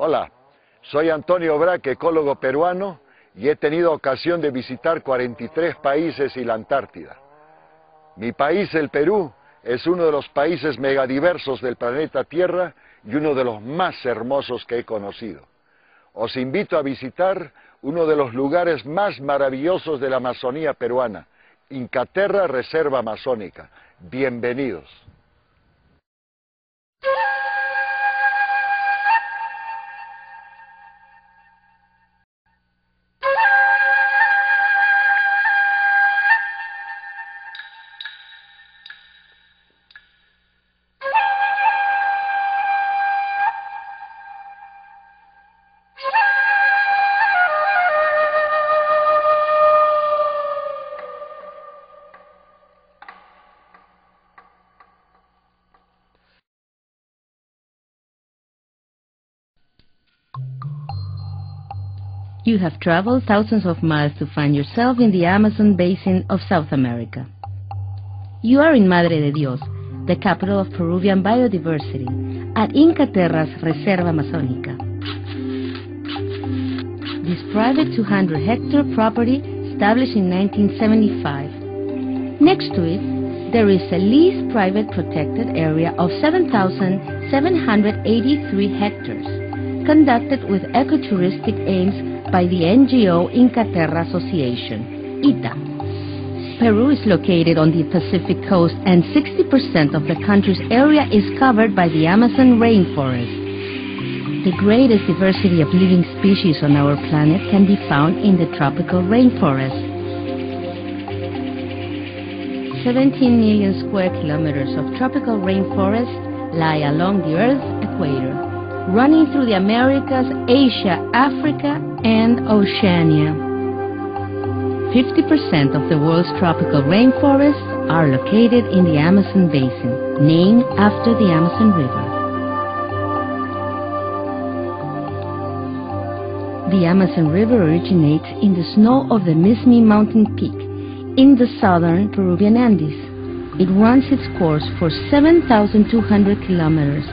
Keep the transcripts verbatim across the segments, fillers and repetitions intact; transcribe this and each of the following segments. Hola, soy Antonio Brack, ecólogo peruano, y he tenido ocasión de visitar cuarenta y tres países y la Antártida. Mi país, el Perú, es uno de los países megadiversos del planeta Tierra y uno de los más hermosos que he conocido. Os invito a visitar uno de los lugares más maravillosos de la Amazonía peruana, Inkaterra Reserva Amazónica. Bienvenidos. You have traveled thousands of miles to find yourself in the Amazon basin of South America. You are in Madre de Dios, the capital of Peruvian biodiversity, at Inkaterra's Reserva Amazónica. This private two hundred hectare property, established in nineteen seventy-five. Next to it, there is a leased private protected area of seven thousand seven hundred eighty-three hectares, conducted with ecotouristic aims by the N G O Inkaterra Association, I T A. Peru is located on the Pacific coast and sixty percent of the country's area is covered by the Amazon rainforest. The greatest diversity of living species on our planet can be found in the tropical rainforest. seventeen million square kilometers of tropical rainforest lie along the Earth's equator, running through the Americas, Asia, Africa, and Oceania. fifty percent of the world's tropical rainforests are located in the Amazon basin, named after the Amazon River. The Amazon River originates in the snow of the Mismi Mountain Peak, in the southern Peruvian Andes. It runs its course for seven thousand two hundred kilometers,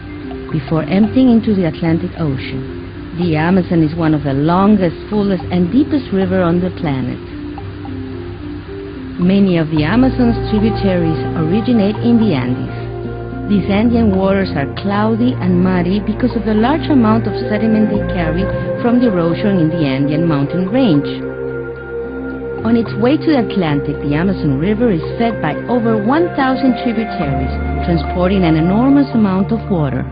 before emptying into the Atlantic Ocean. The Amazon is one of the longest, fullest, and deepest rivers on the planet. Many of the Amazon's tributaries originate in the Andes. These Andean waters are cloudy and muddy because of the large amount of sediment they carry from the erosion in the Andean mountain range. On its way to the Atlantic, the Amazon River is fed by over one thousand tributaries, transporting an enormous amount of water.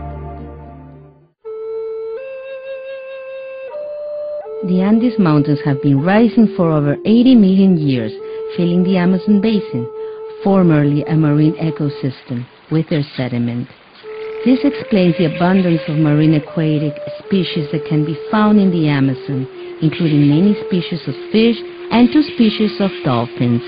The Andes Mountains have been rising for over eighty million years, filling the Amazon basin, formerly a marine ecosystem, with their sediment. This explains the abundance of marine aquatic species that can be found in the Amazon, including many species of fish and two species of dolphins.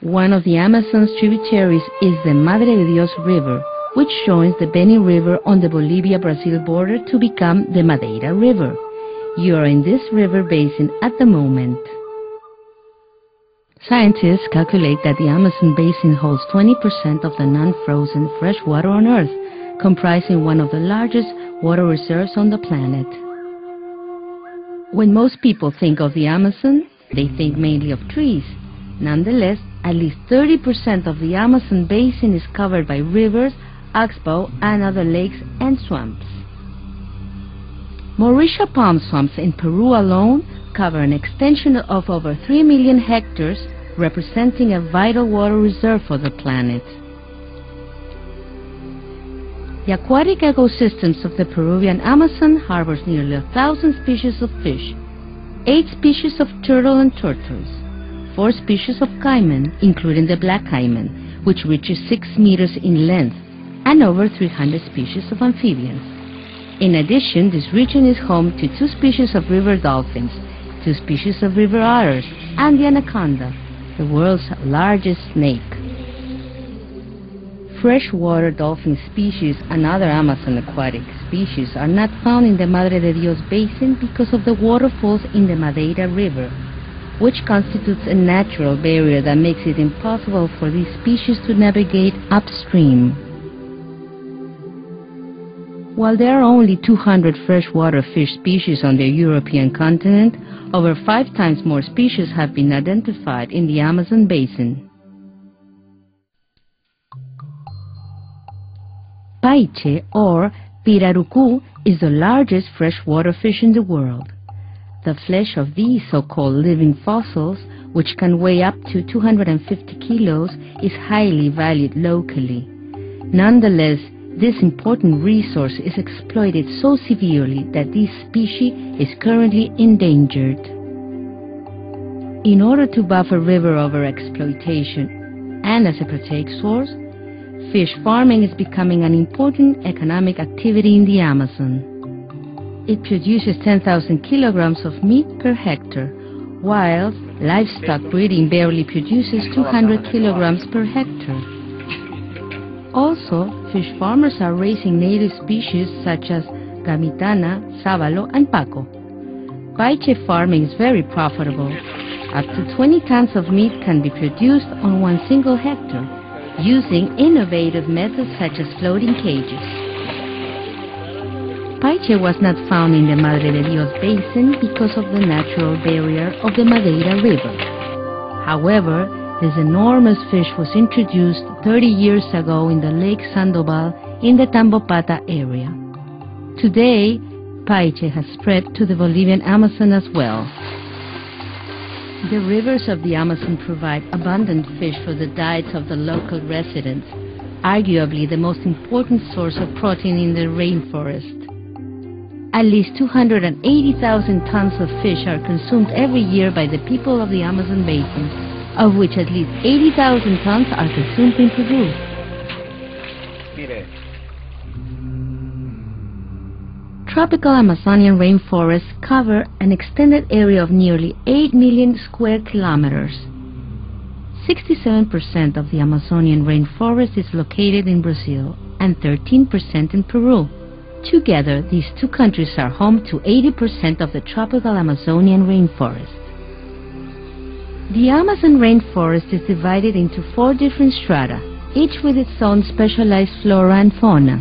One of the Amazon's tributaries is the Madre de Dios River, which joins the Beni River on the Bolivia-Brazil border to become the Madeira River. You are in this river basin at the moment. Scientists calculate that the Amazon basin holds twenty percent of the non-frozen fresh water on Earth, comprising one of the largest water reserves on the planet. When most people think of the Amazon, they think mainly of trees. Nonetheless, at least thirty percent of the Amazon basin is covered by rivers, oxbow, and other lakes and swamps. Mauritia palm swamps in Peru alone cover an extension of over three million hectares, representing a vital water reserve for the planet. The aquatic ecosystems of the Peruvian Amazon harbors nearly a thousand species of fish, eight species of turtle and tortoise, four species of caiman, including the black caiman, which reaches six meters in length, and over three hundred species of amphibians. In addition, this region is home to two species of river dolphins, two species of river otters, and the anaconda, the world's largest snake. Freshwater dolphin species and other Amazon aquatic species are not found in the Madre de Dios basin because of the waterfalls in the Madeira River, which constitutes a natural barrier that makes it impossible for these species to navigate upstream. While there are only two hundred freshwater fish species on the European continent, over five times more species have been identified in the Amazon basin. Paiche, or pirarucu, is the largest freshwater fish in the world. The flesh of these so-called living fossils, which can weigh up to two hundred fifty kilos, is highly valued locally. Nonetheless, this important resource is exploited so severely that this species is currently endangered. In order to buffer river overexploitation and as a proteic source, fish farming is becoming an important economic activity in the Amazon. It produces ten thousand kilograms of meat per hectare, while livestock breeding barely produces two hundred kilograms per hectare. Also, fish farmers are raising native species such as gamitana, sávalo, and paco. Paiche farming is very profitable. Up to twenty tons of meat can be produced on one single hectare, using innovative methods such as floating cages. Paiche was not found in the Madre de Dios basin because of the natural barrier of the Madeira River. However, this enormous fish was introduced thirty years ago in the Lake Sandoval in the Tambopata area. Today, paiche has spread to the Bolivian Amazon as well. The rivers of the Amazon provide abundant fish for the diets of the local residents, arguably the most important source of protein in the rainforest. At least two hundred eighty thousand tons of fish are consumed every year by the people of the Amazon basin, of which at least eighty thousand tons are consumed in Peru. Tropical Amazonian rainforests cover an extended area of nearly eight million square kilometers. sixty-seven percent of the Amazonian rainforest is located in Brazil and thirteen percent in Peru. Together, these two countries are home to eighty percent of the tropical Amazonian rainforest. The Amazon rainforest is divided into four different strata, each with its own specialized flora and fauna.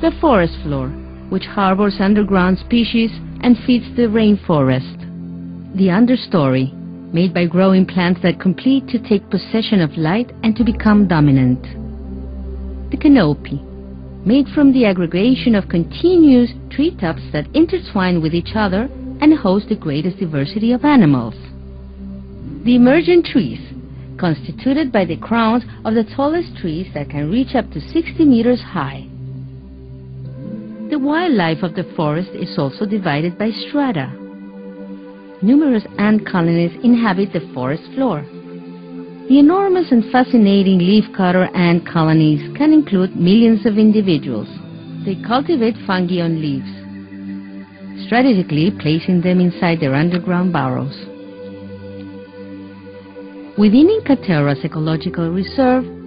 The forest floor, which harbors underground species and feeds the rainforest. The understory, made by growing plants that compete to take possession of light and to become dominant. The canopy, made from the aggregation of continuous treetops that intertwine with each other and host the greatest diversity of animals. The emergent trees, constituted by the crowns of the tallest trees that can reach up to sixty meters high. The wildlife of the forest is also divided by strata. Numerous ant colonies inhabit the forest floor. The enormous and fascinating leafcutter ant colonies can include millions of individuals. They cultivate fungi on leaves, strategically placing them inside their underground burrows. Within Inkaterra's ecological reserve,